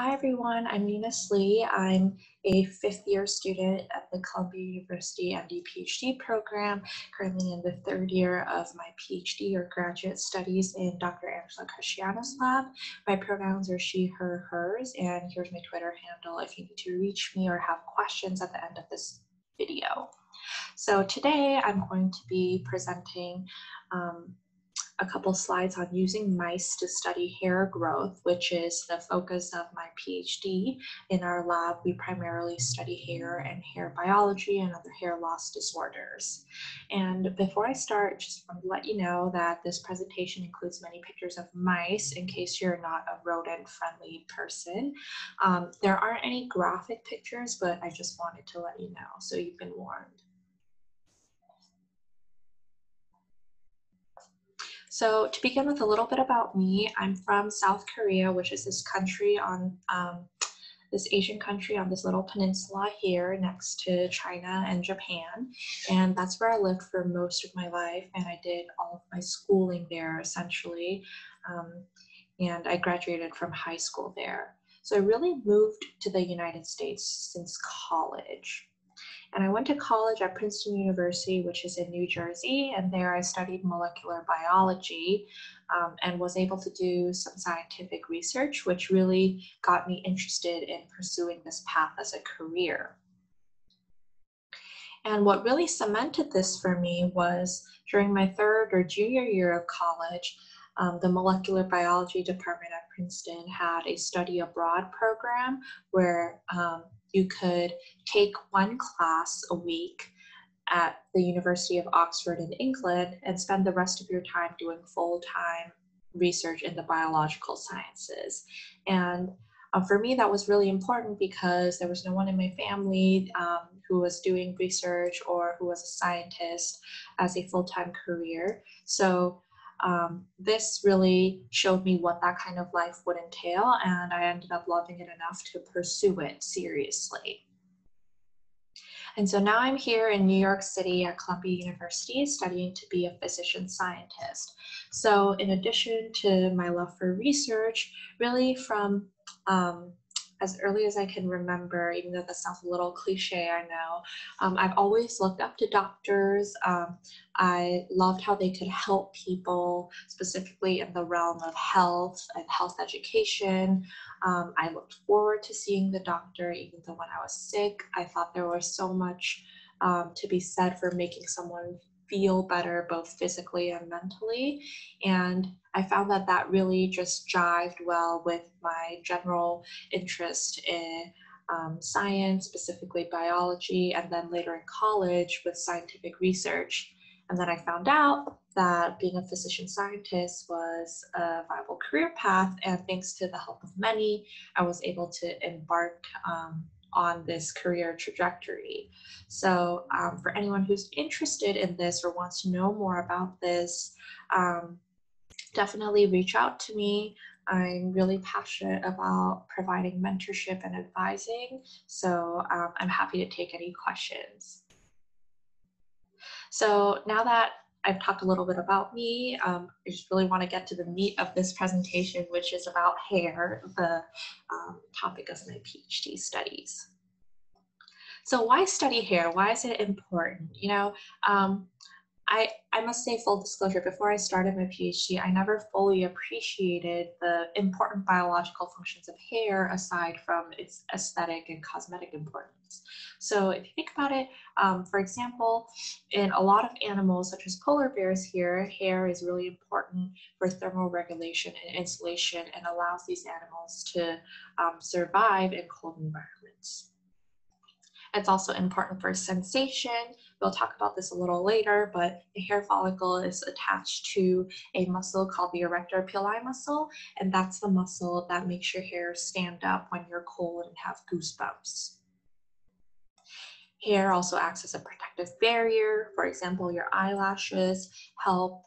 Hi everyone, I'm Eunice Lee. I'm a fifth-year student at the Columbia University MD-PhD program, currently in the third year of my PhD or graduate studies in Dr. Angela Christiana's lab. My pronouns are she, her, hers, and here's my Twitter handle if you need to reach me or have questions at the end of this video. So today I'm going to be presenting a couple slides on using mice to study hair growth, which is the focus of my PhD. In our lab, we primarily study hair and hair biology and other hair loss disorders. And before I start, just want to let you know that this presentation includes many pictures of mice in case you're not a rodent-friendly person. There aren't any graphic pictures, but I just wanted to let you know, so you've been warned. So to begin with, a little bit about me. I'm from South Korea, which is this country on, this Asian country on this little peninsula here next to China and Japan. And that's where I lived for most of my life. And I did all of my schooling there essentially. And I graduated from high school there. So I really moved to the United States since college. And I went to college at Princeton University, which is in New Jersey, and there I studied molecular biology and was able to do some scientific research, which really got me interested in pursuing this path as a career. And what really cemented this for me was during my third or junior year of college, the molecular biology department at Princeton had a study abroad program where you could take one class a week at the University of Oxford in England and spend the rest of your time doing full-time research in the biological sciences. And for me, that was really important because there was no one in my family who was doing research or who was a scientist as a full-time career. So this really showed me what that kind of life would entail, and I ended up loving it enough to pursue it seriously. And so now I'm here in New York City at Columbia University studying to be a physician scientist. So in addition to my love for research, really from as early as I can remember, even though that sounds a little cliche, I know, I've always looked up to doctors. I loved how they could help people, specifically in the realm of health and health education. I looked forward to seeing the doctor, even though when I was sick, I thought there was so much to be said for making someone feel better, both physically and mentally. And I found that that really just jived well with my general interest in science, specifically biology, and then later in college with scientific research. And then I found out that being a physician scientist was a viable career path. And thanks to the help of many, I was able to embark on this career trajectory. So for anyone who's interested in this or wants to know more about this, definitely reach out to me. I'm really passionate about providing mentorship and advising, so I'm happy to take any questions. So now that I've talked a little bit about me, I just really want to get to the meat of this presentation, which is about hair, the topic of my PhD studies. So why study hair? Why is it important? You know, I must say, full disclosure, before I started my PhD, I never fully appreciated the important biological functions of hair aside from its aesthetic and cosmetic importance. So if you think about it, for example, in a lot of animals, such as polar bears here, hair is really important for thermal regulation and insulation and allows these animals to survive in cold environments. It's also important for sensation. We'll talk about this a little later, but the hair follicle is attached to a muscle called the arrector pili muscle, and that's the muscle that makes your hair stand up when you're cold and have goosebumps. Hair also acts as a protective barrier. For example, your eyelashes help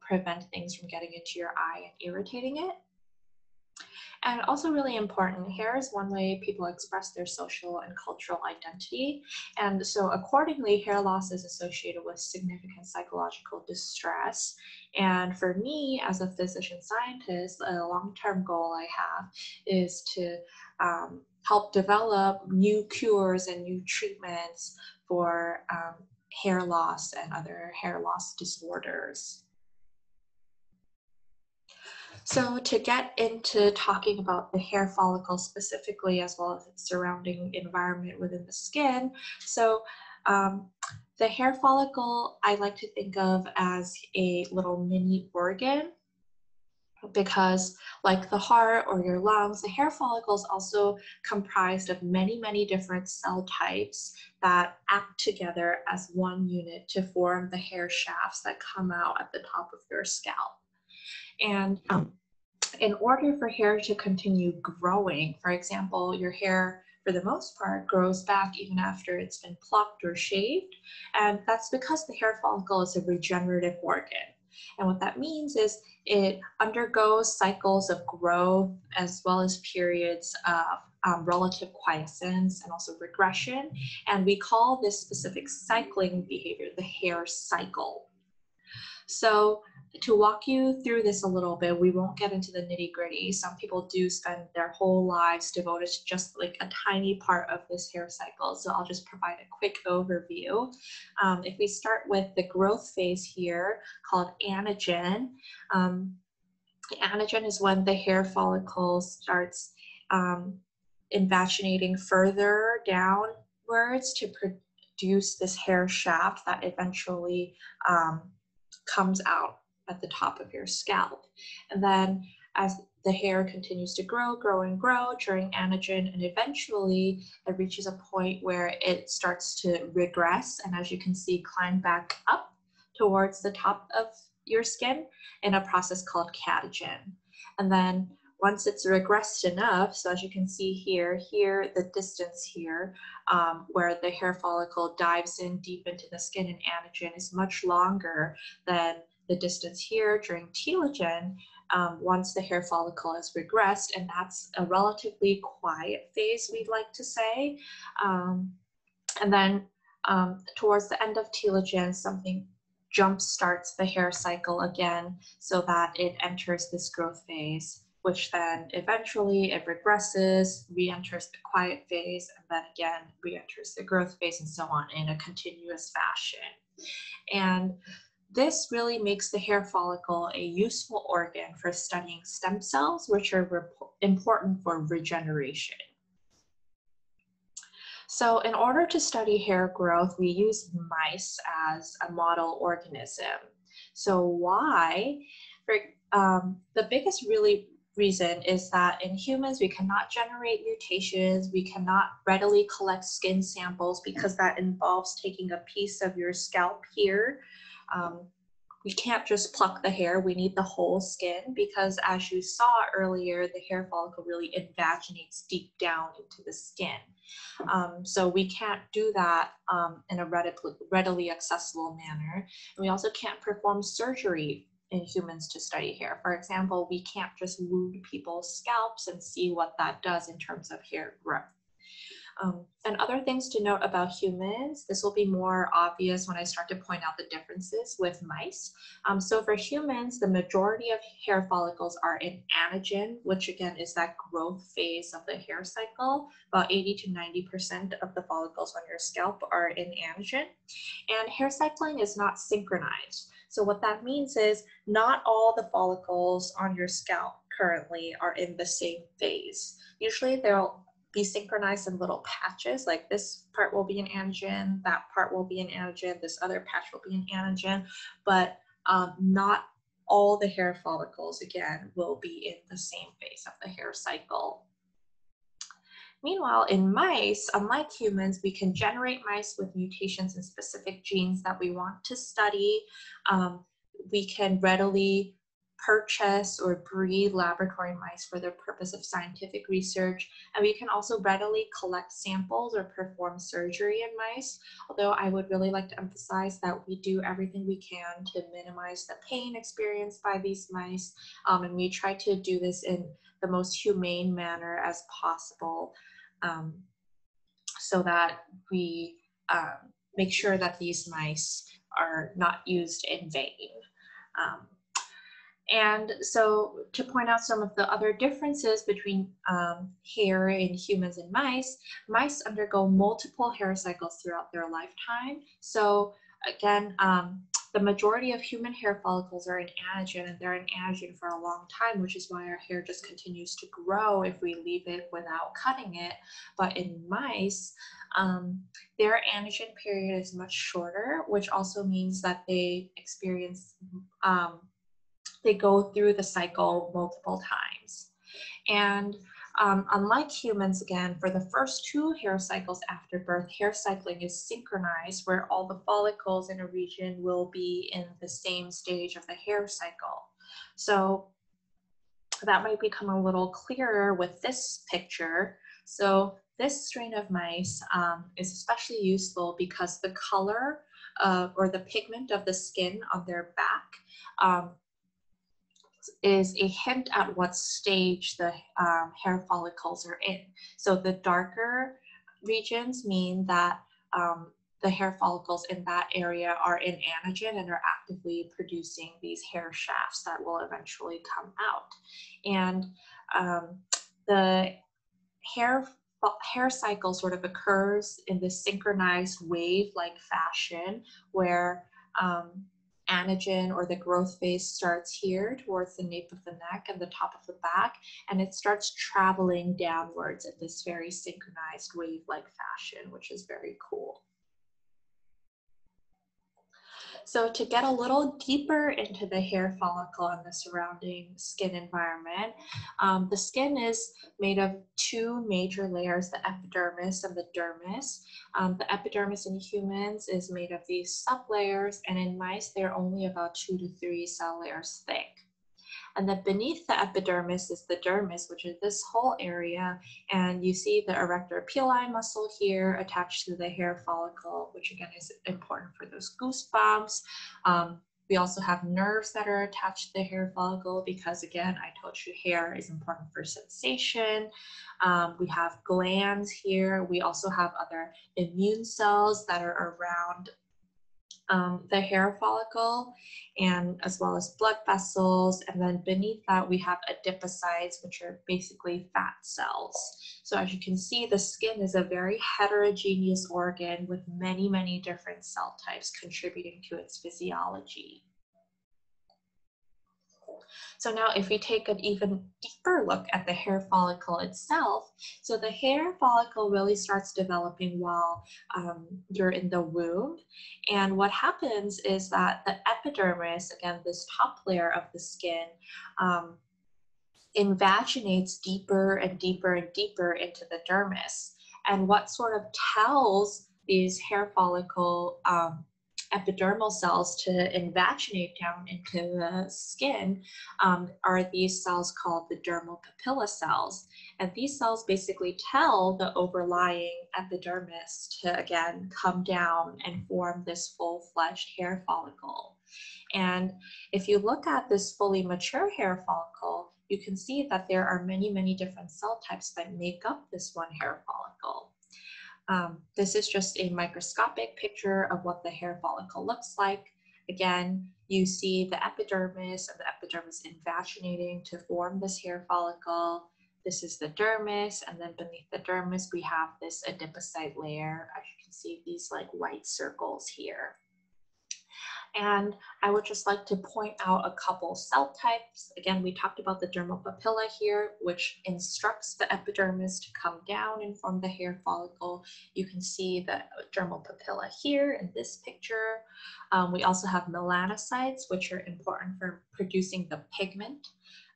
prevent things from getting into your eye and irritating it. And also really important, hair is one way people express their social and cultural identity. And so accordingly, hair loss is associated with significant psychological distress. And for me, as a physician scientist, a long-term goal I have is to help develop new cures and new treatments for hair loss and other hair loss disorders. So to get into talking about the hair follicle specifically, as well as its surrounding environment within the skin. So the hair follicle, I like to think of as a little mini organ, because like the heart or your lungs, the hair follicle is also comprised of many, many different cell types that act together as one unit to form the hair shafts that come out at the top of your scalp. And in order for hair to continue growing, for example, your hair for the most part grows back even after it's been plucked or shaved. And that's because the hair follicle is a regenerative organ. And what that means is it undergoes cycles of growth as well as periods of relative quiescence and also regression. And we call this specific cycling behavior the hair cycle. So to walk you through this a little bit, we won't get into the nitty-gritty. Some people do spend their whole lives devoted to just like a tiny part of this hair cycle. So I'll just provide a quick overview. If we start with the growth phase here called anagen, anagen is when the hair follicle starts invaginating further downwards to produce this hair shaft that eventually comes out at the top of your scalp. And then as the hair continues to grow during anagen, and eventually it reaches a point where it starts to regress, and as you can see, climb back up towards the top of your skin in a process called catagen. And then once it's regressed enough, so as you can see here, the distance here, where the hair follicle dives in deep into the skin and anagen is much longer than the distance here during telogen, once the hair follicle is regressed, and that's a relatively quiet phase, we'd like to say. And then towards the end of telogen, something jump starts the hair cycle again so that it enters this growth phase, which then eventually it regresses, re-enters the quiet phase, and then again re-enters the growth phase, and so on in a continuous fashion. And this really makes the hair follicle a useful organ for studying stem cells, which are important for regeneration. So in order to study hair growth, we use mice as a model organism. So why? The biggest reason is that in humans, we cannot generate mutations, we cannot readily collect skin samples because that involves taking a piece of your scalp here. We can't just pluck the hair, we need the whole skin because as you saw earlier, the hair follicle really invaginates deep down into the skin. So we can't do that in a readily accessible manner. And we also can't perform surgery in humans to study hair. For example, we can't just wound people's scalps and see what that does in terms of hair growth. And other things to note about humans, this will be more obvious when I start to point out the differences with mice. So for humans, the majority of hair follicles are in anagen, which again is that growth phase of the hair cycle. About 80 to 90% of the follicles on your scalp are in anagen. And hair cycling is not synchronized. So what that means is not all the follicles on your scalp currently are in the same phase. Usually they'll be synchronized in little patches, like this part will be an anagen, that part will be an anagen, this other patch will be an anagen, but not all the hair follicles, again, will be in the same phase of the hair cycle. Meanwhile, in mice, unlike humans, we can generate mice with mutations in specific genes that we want to study. We can readily purchase or breed laboratory mice for the purpose of scientific research, and we can also readily collect samples or perform surgery in mice, although I would really like to emphasize that we do everything we can to minimize the pain experienced by these mice, and we try to do this in the most humane manner as possible, so that we make sure that these mice are not used in vain. And so to point out some of the other differences between hair in humans and mice, mice undergo multiple hair cycles throughout their lifetime. So again, the majority of human hair follicles are in anagen, and they're in anagen for a long time, which is why our hair just continues to grow if we leave it without cutting it. But in mice, their anagen period is much shorter, which also means that they experience they go through the cycle multiple times. And unlike humans, again, for the first two hair cycles after birth, hair cycling is synchronized, where all the follicles in a region will be in the same stage of the hair cycle. So that might become a little clearer with this picture. So this strain of mice is especially useful because the color or the pigment of the skin on their back is a hint at what stage the hair follicles are in. So the darker regions mean that the hair follicles in that area are in anagen and are actively producing these hair shafts that will eventually come out. And the hair cycle sort of occurs in this synchronized wave-like fashion where anagen or the growth phase starts here towards the nape of the neck and the top of the back, and it starts traveling downwards at this very synchronized wave-like fashion, which is very cool. So to get a little deeper into the hair follicle and the surrounding skin environment, the skin is made of two major layers, the epidermis and the dermis. The epidermis in humans is made of these sublayers, and in mice, they're only about 2 to 3 cell layers thick. And then beneath the epidermis is the dermis, which is this whole area. And you see the arrector pili muscle here attached to the hair follicle, which again is important for those goosebumps. We also have nerves that are attached to the hair follicle because, again, I told you hair is important for sensation. We have glands here. We also have other immune cells that are around the hair follicle, and as well as blood vessels. And then beneath that, we have adipocytes, which are basically fat cells. So as you can see, the skin is a very heterogeneous organ with many, many different cell types contributing to its physiology. So now if we take an even deeper look at the hair follicle itself, so the hair follicle really starts developing while you're in the womb. And what happens is that the epidermis, again, this top layer of the skin, invaginates deeper and deeper and deeper into the dermis. And what sort of tells these hair follicle epidermal cells to invaginate down into the skin are these cells called the dermal papilla cells. And these cells basically tell the overlying epidermis to, again, come down and form this full-fledged hair follicle. And if you look at this fully mature hair follicle, you can see that there are many, many different cell types that make up this one hair follicle. This is just a microscopic picture of what the hair follicle looks like. Again, you see the epidermis and the epidermis invaginating to form this hair follicle. This is the dermis, and then beneath the dermis, we have this adipocyte layer. As you can see, these like white circles here. And I would just like to point out a couple cell types. Again, we talked about the dermal papilla here, which instructs the epidermis to come down and form the hair follicle. You can see the dermal papilla here in this picture. We also have melanocytes, which are important for producing the pigment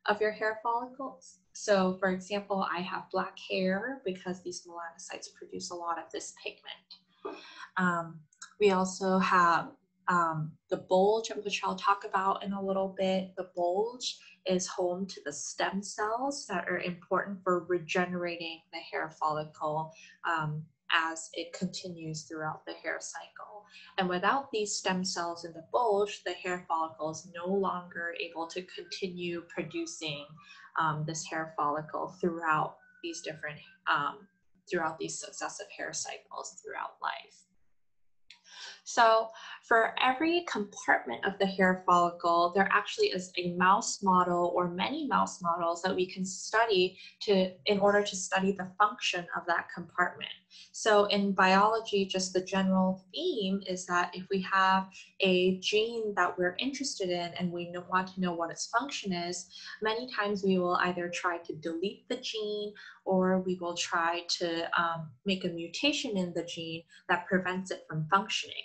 of your hair follicles. So for example, I have black hair because these melanocytes produce a lot of this pigment. We also have The bulge, which I'll talk about in a little bit, the bulge is home to the stem cells that are important for regenerating the hair follicle as it continues throughout the hair cycle. And without these stem cells in the bulge, the hair follicle is no longer able to continue producing this hair follicle throughout these different, throughout these successive hair cycles throughout life. So for every compartment of the hair follicle, there actually is a mouse model or many mouse models that we can study in order to study the function of that compartment. So in biology, just the general theme is that if we have a gene that we're interested in and we want to know what its function is, many times we will either try to delete the gene or we will try to make a mutation in the gene that prevents it from functioning.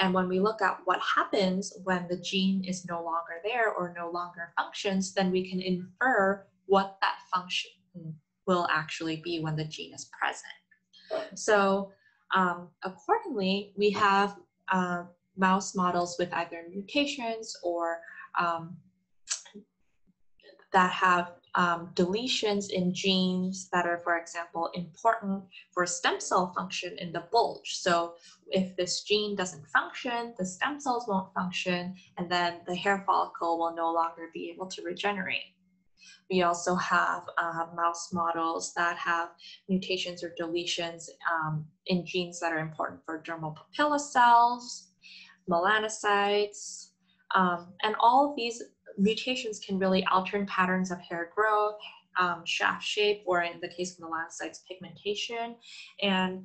And when we look at what happens when the gene is no longer there or no longer functions, then we can infer what that function will actually be when the gene is present. So accordingly, we have mouse models with either mutations or that have deletions in genes that are, for example, important for stem cell function in the bulge. So if this gene doesn't function, the stem cells won't function, and then the hair follicle will no longer be able to regenerate. We also have mouse models that have mutations or deletions in genes that are important for dermal papilla cells, melanocytes, and all of these mutations can really alter patterns of hair growth, shaft shape, or in the case of melanocytes, pigmentation. And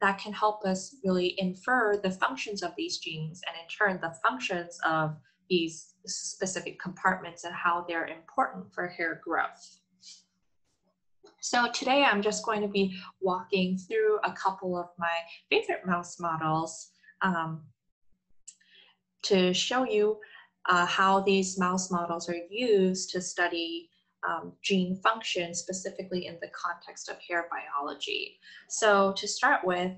that can help us really infer the functions of these genes and in turn the functions of these specific compartments and how they're important for hair growth. So today I'm just going to be walking through a couple of my favorite mouse models to show you how these mouse models are used to study gene function specifically in the context of hair biology. So to start with,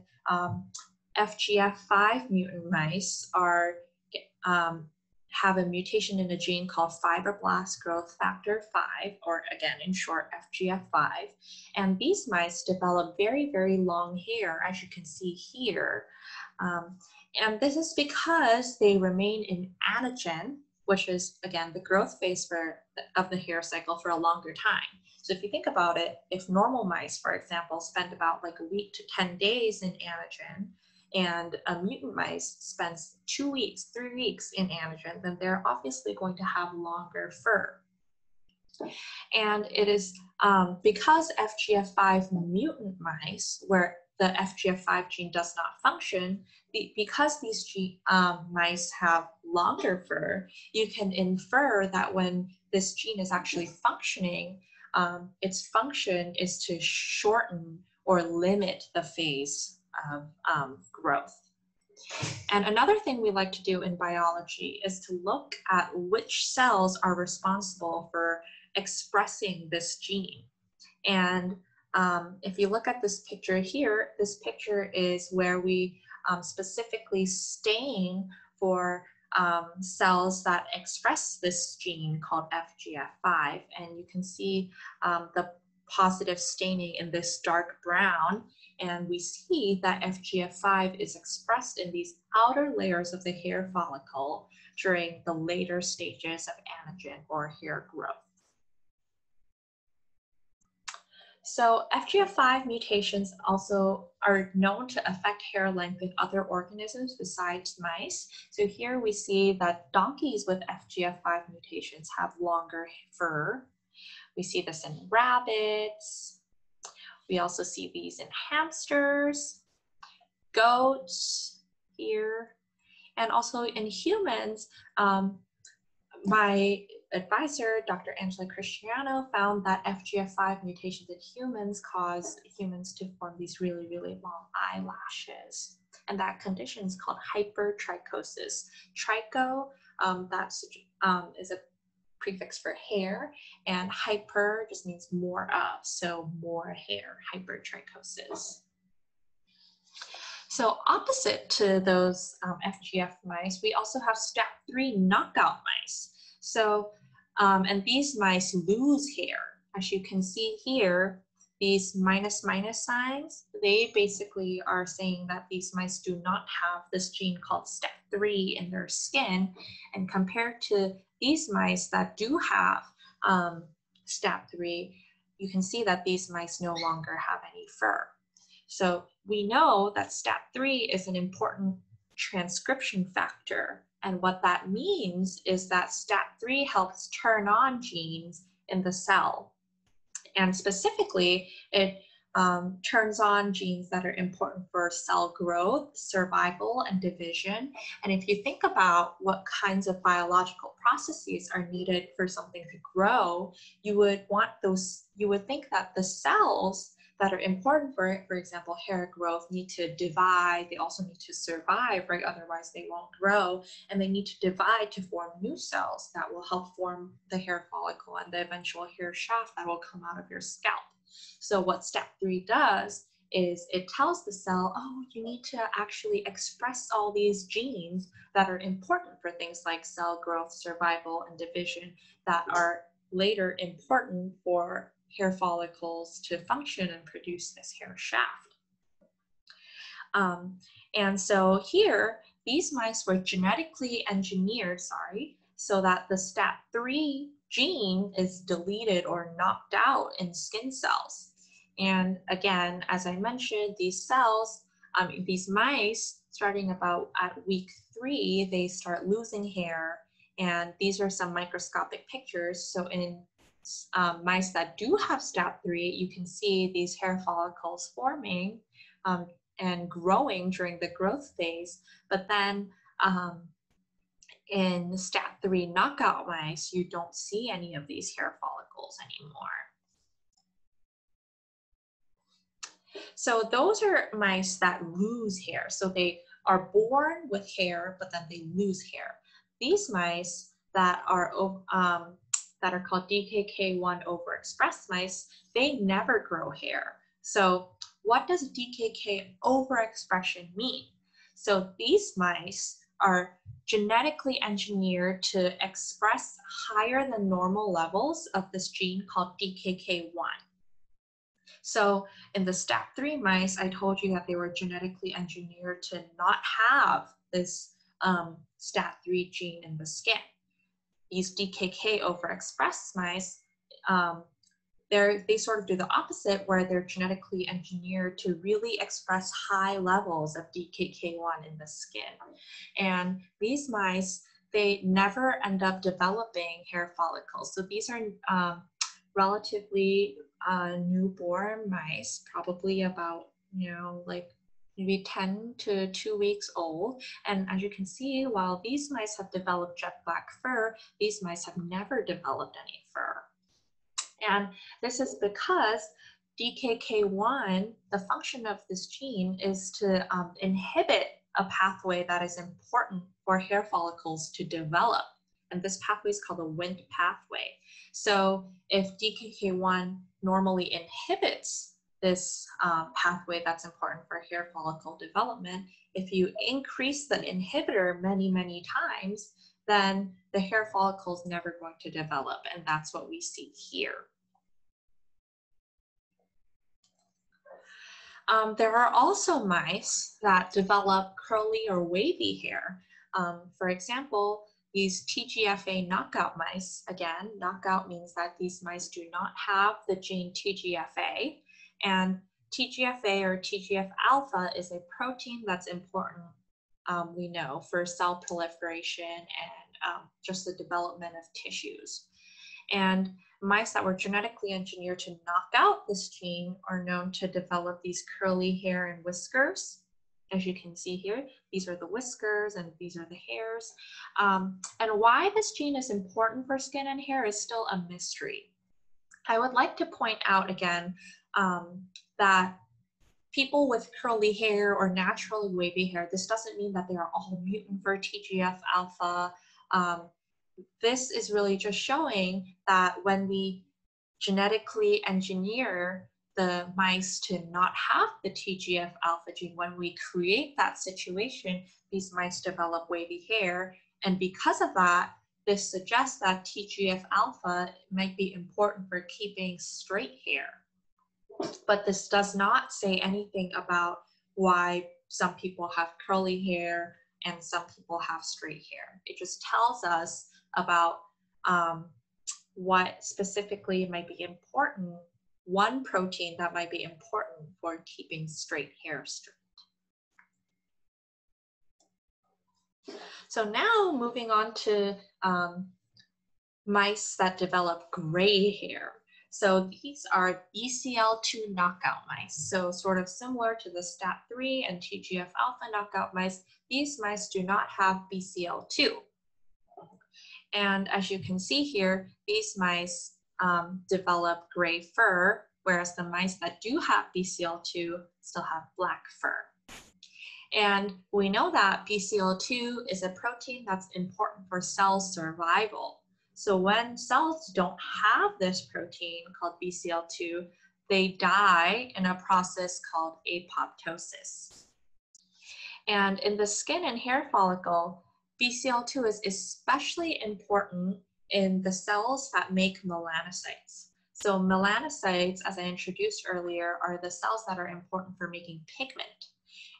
FGF5 mutant mice are, have a mutation in a gene called fibroblast growth factor 5, or again in short FGF5. And these mice develop very, very long hair, as you can see here. And this is because they remain in anagen, which is, again, the growth phase of the hair cycle for a longer time. So if you think about it, if normal mice, for example, spend about like a week to 10 days in anagen, and a mutant mice spends 2 weeks, 3 weeks in anagen, then they're obviously going to have longer fur. And it is because FGF5 mutant mice, where the FGF5 gene does not function, because these mice have longer fur, you can infer that when this gene is actually functioning, its function is to shorten or limit the phase of growth. And another thing we like to do in biology is to look at which cells are responsible for expressing this gene. And if you look at this picture here, this picture is where we specifically stain for cells that express this gene called FGF5. And you can see the positive staining in this dark brown. And we see that FGF5 is expressed in these outer layers of the hair follicle during the later stages of anagen or hair growth. So FGF5 mutations also are known to affect hair length in other organisms besides mice. So here we see that donkeys with FGF5 mutations have longer fur. We see this in rabbits. We also see these in hamsters, goats here, and also in humans. My advisor, Dr. Angela Christiana, found that FGF5 mutations in humans cause humans to form these really, really long eyelashes. And that condition is called hypertrichosis. Tricho, that is a prefix for hair, and hyper just means more of, so more hair, hypertrichosis. So opposite to those FGF mice, we also have STAT3 knockout mice. So, and these mice lose hair. As you can see here, these minus minus signs, they basically are saying that these mice do not have this gene called STAT3 in their skin. And compared to these mice that do have STAT3, you can see that these mice no longer have any fur. So we know that STAT3 is an important transcription factor. And what that means is that STAT3 helps turn on genes in the cell. And specifically, it turns on genes that are important for cell growth, survival, and division. And if you think about what kinds of biological processes are needed for something to grow, you would want those, you would think that the cells that are important for it, for example, hair growth, need to divide. They also need to survive, right? Otherwise they won't grow, and they need to divide to form new cells that will help form the hair follicle and the eventual hair shaft that will come out of your scalp. So what STAT3 does is it tells the cell, oh, you need to actually express all these genes that are important for things like cell growth, survival, and division that are later important for hair follicles to function and produce this hair shaft. And so here, these mice were genetically engineered, so that the STAT3 gene is deleted or knocked out in skin cells. And again, as I mentioned, these cells, these mice, starting about at week 3, they start losing hair. And these are some microscopic pictures. So in mice that do have STAT3, you can see these hair follicles forming and growing during the growth phase. But then in STAT3 knockout mice, you don't see any of these hair follicles anymore. So those are mice that lose hair. So they are born with hair, but then they lose hair. These mice that are called DKK1 overexpressed mice, they never grow hair. So what does DKK overexpression mean? So these mice are genetically engineered to express higher than normal levels of this gene called DKK1. So in the STAT3 mice, I told you that they were genetically engineered to not have this STAT3 gene in the skin. These DKK overexpressed mice, they sort of do the opposite, where they're genetically engineered to really express high levels of DKK1 in the skin. And these mice, they never end up developing hair follicles. So these are relatively newborn mice, probably about, like maybe 10 to 2 weeks old. And as you can see, while these mice have developed jet black fur, these mice have never developed any fur. And this is because DKK1, the function of this gene is to inhibit a pathway that is important for hair follicles to develop. And this pathway is called the Wnt pathway. So if DKK1 normally inhibits this pathway that's important for hair follicle development, if you increase the inhibitor many, many times, then the hair follicle is never going to develop. And that's what we see here. There are also mice that develop curly or wavy hair. For example, these TGFA knockout mice, again, knockout means that these mice do not have the gene TGFA. And TGFA or TGF-alpha is a protein that's important, we know, for cell proliferation and just the development of tissues. And mice that were genetically engineered to knock out this gene are known to develop these curly hair and whiskers. As you can see here, these are the whiskers and these are the hairs. And why this gene is important for skin and hair is still a mystery. I would like to point out again that people with curly hair or naturally wavy hair, this doesn't mean that they are all mutant for TGF-alpha. This is really just showing that when we genetically engineer the mice to not have the TGF alpha gene, when we create that situation, these mice develop wavy hair. And because of that, this suggests that TGF alpha might be important for keeping straight hair. But this does not say anything about why some people have curly hair and some people have straight hair. It just tells us about what specifically might be important, one protein that might be important for keeping straight hair straight. So now moving on to mice that develop gray hair. So these are BCL2 knockout mice. So sort of similar to the STAT3 and TGF alpha knockout mice, these mice do not have BCL2. And as you can see here, these mice develop gray fur, whereas the mice that do have BCL2 still have black fur. And we know that BCL2 is a protein that's important for cell survival. So when cells don't have this protein called BCL2, they die in a process called apoptosis. And in the skin and hair follicle, BCL2 is especially important in the cells that make melanocytes. So melanocytes, as I introduced earlier, are the cells that are important for making pigment.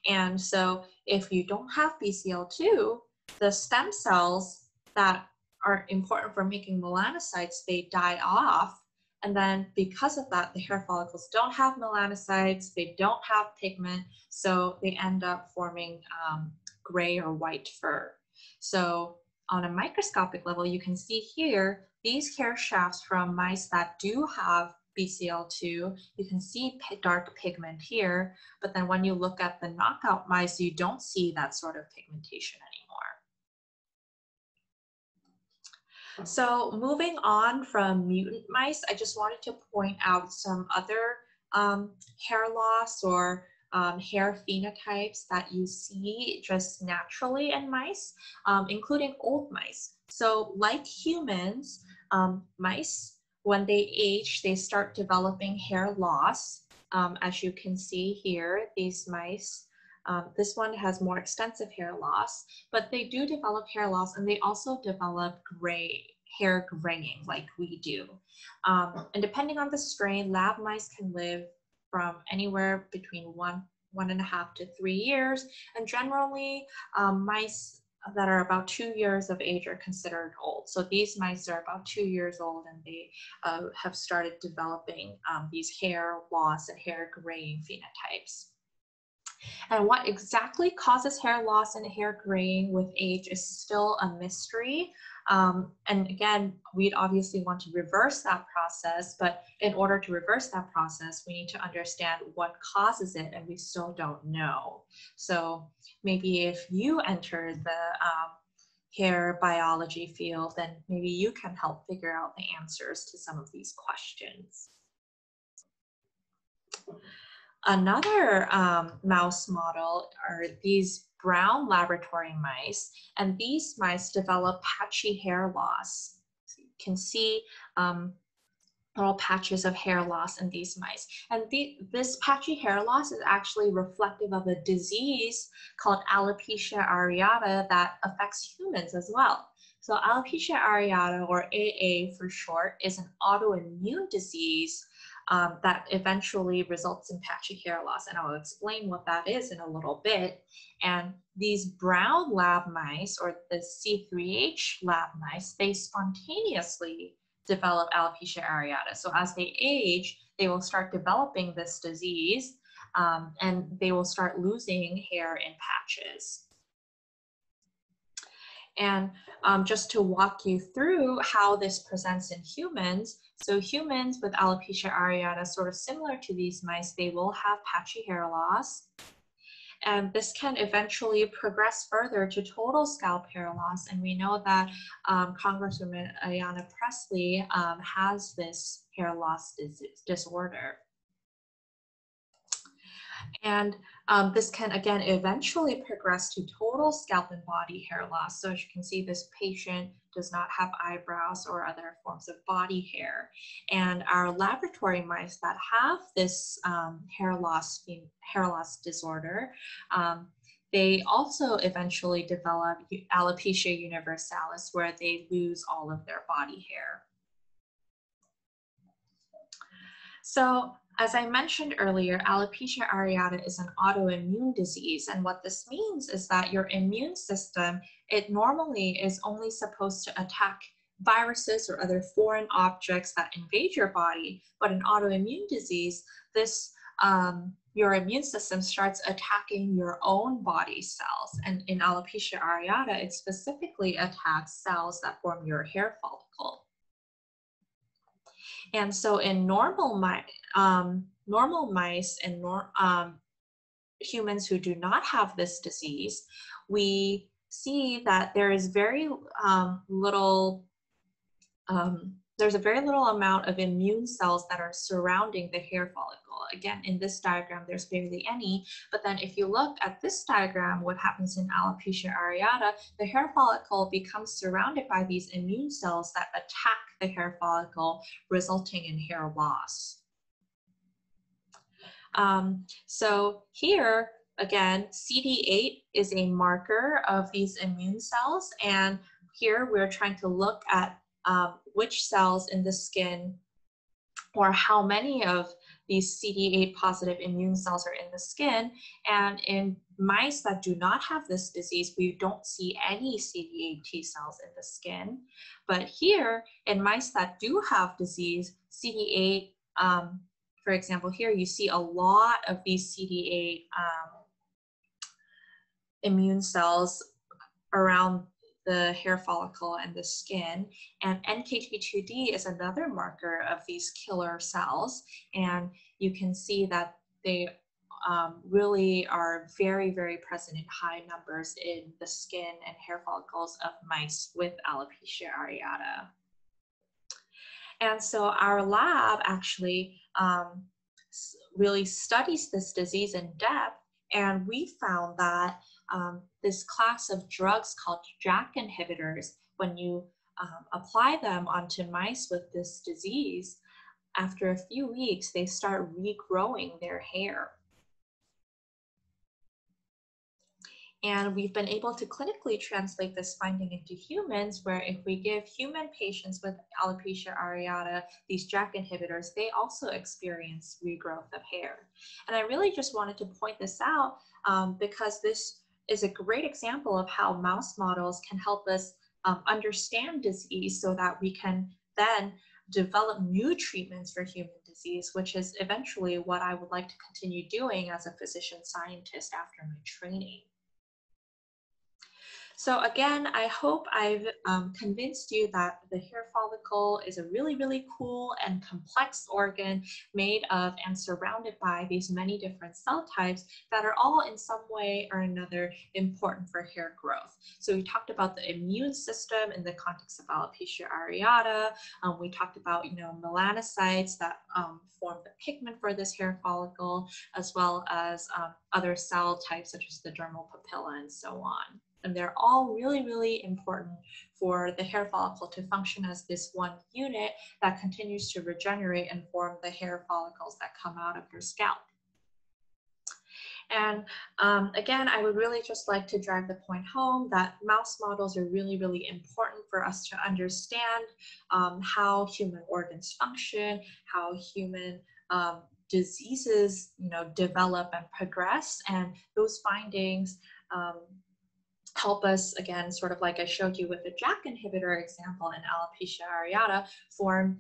And so if you don't have BCL2, the stem cells that are important for making melanocytes, they die off. And then because of that, the hair follicles don't have melanocytes, they don't have pigment, so they end up forming gray or white fur. So on a microscopic level, you can see here, these hair shafts from mice that do have BCL2, you can see dark pigment here, but then when you look at the knockout mice, you don't see that sort of pigmentation anymore. So moving on from mutant mice, I just wanted to point out some other hair loss or hair phenotypes that you see just naturally in mice, including old mice. So like humans, mice, when they age, they start developing hair loss. As you can see here, these mice, this one has more extensive hair loss, but they do develop hair loss, and they also develop gray hair graying like we do. And depending on the strain, lab mice can live from anywhere between one and a half to 3 years. And generally, mice that are about 2 years of age are considered old. So these mice are about 2 years old, and they have started developing these hair loss and hair graying phenotypes. And what exactly causes hair loss and hair graying with age is still a mystery. And again, we'd obviously want to reverse that process, but in order to reverse that process, we need to understand what causes it, and we still don't know. So maybe if you enter the hair biology field, then maybe you can help figure out the answers to some of these questions. Another mouse model are these brown laboratory mice, and these mice develop patchy hair loss. So you can see little patches of hair loss in these mice. And this patchy hair loss is actually reflective of a disease called alopecia areata that affects humans as well. So alopecia areata, or AA for short, is an autoimmune disease that eventually results in patchy hair loss, and I'll explain what that is in a little bit. And these brown lab mice, or the C3H lab mice, they spontaneously develop alopecia areata. So as they age, they will start developing this disease, and they will start losing hair in patches. And just to walk you through how this presents in humans, so humans with alopecia areata, sort of similar to these mice, they will have patchy hair loss. And this can eventually progress further to total scalp hair loss. And we know that Congresswoman Ayanna Pressley has this hair loss disorder. And this can, again, eventually progress to total scalp and body hair loss. So as you can see, this patient does not have eyebrows or other forms of body hair. And our laboratory mice that have this hair loss disorder, they also eventually develop alopecia universalis, where they lose all of their body hair. So, as I mentioned earlier, alopecia areata is an autoimmune disease, and what this means is that your immune system, it normally is only supposed to attack viruses or other foreign objects that invade your body, but in autoimmune disease, this your immune system starts attacking your own body cells, and in alopecia areata, it specifically attacks cells that form your hair follicle. And so in normal mice and humans who do not have this disease, we see that there is very little amount of immune cells that are surrounding the hair follicle. Again, in this diagram, there's barely any, but then if you look at this diagram, what happens in alopecia areata, the hair follicle becomes surrounded by these immune cells that attack the hair follicle, resulting in hair loss. So here, again, CD8 is a marker of these immune cells, and here we're trying to look at which cells in the skin, or how many of these CD8 positive immune cells are in the skin. And in mice that do not have this disease, we don't see any CD8 T cells in the skin. But here, in mice that do have disease, CD8, for example, here you see a lot of these CD8 immune cells around the hair follicle and the skin, and NKT2D is another marker of these killer cells, and you can see that they really are very, very present in high numbers in the skin and hair follicles of mice with alopecia areata. And so our lab actually really studies this disease in depth, and we found that this class of drugs called JAK inhibitors, when you apply them onto mice with this disease, after a few weeks, they start regrowing their hair. And we've been able to clinically translate this finding into humans, where if we give human patients with alopecia areata these JAK inhibitors, they also experience regrowth of hair. And I really just wanted to point this out because this is a great example of how mouse models can help us understand disease, so that we can then develop new treatments for human disease, which is eventually what I would like to continue doing as a physician scientist after my training. So again, I hope I've convinced you that the hair follicle is a really, really cool and complex organ made of and surrounded by these many different cell types that are all in some way or another important for hair growth. So we talked about the immune system in the context of alopecia areata. We talked about, you know, melanocytes that form the pigment for this hair follicle, as well as other cell types such as the dermal papilla and so on. And they're all really, really important for the hair follicle to function as this one unit that continues to regenerate and form the hair follicles that come out of your scalp. And again, I would really just like to drive the point home that mouse models are really, really important for us to understand how human organs function, how human diseases, you know, develop and progress, and those findings help us, again, sort of like I showed you with the JAK inhibitor example in alopecia areata, form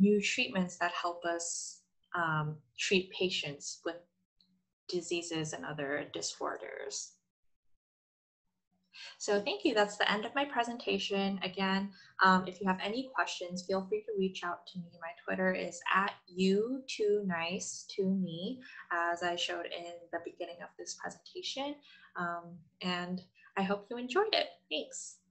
new treatments that help us treat patients with diseases and other disorders. So thank you. That's the end of my presentation. Again, if you have any questions, feel free to reach out to me. My Twitter is @u2nice2me, as I showed in the beginning of this presentation. And I hope you enjoyed it. Thanks.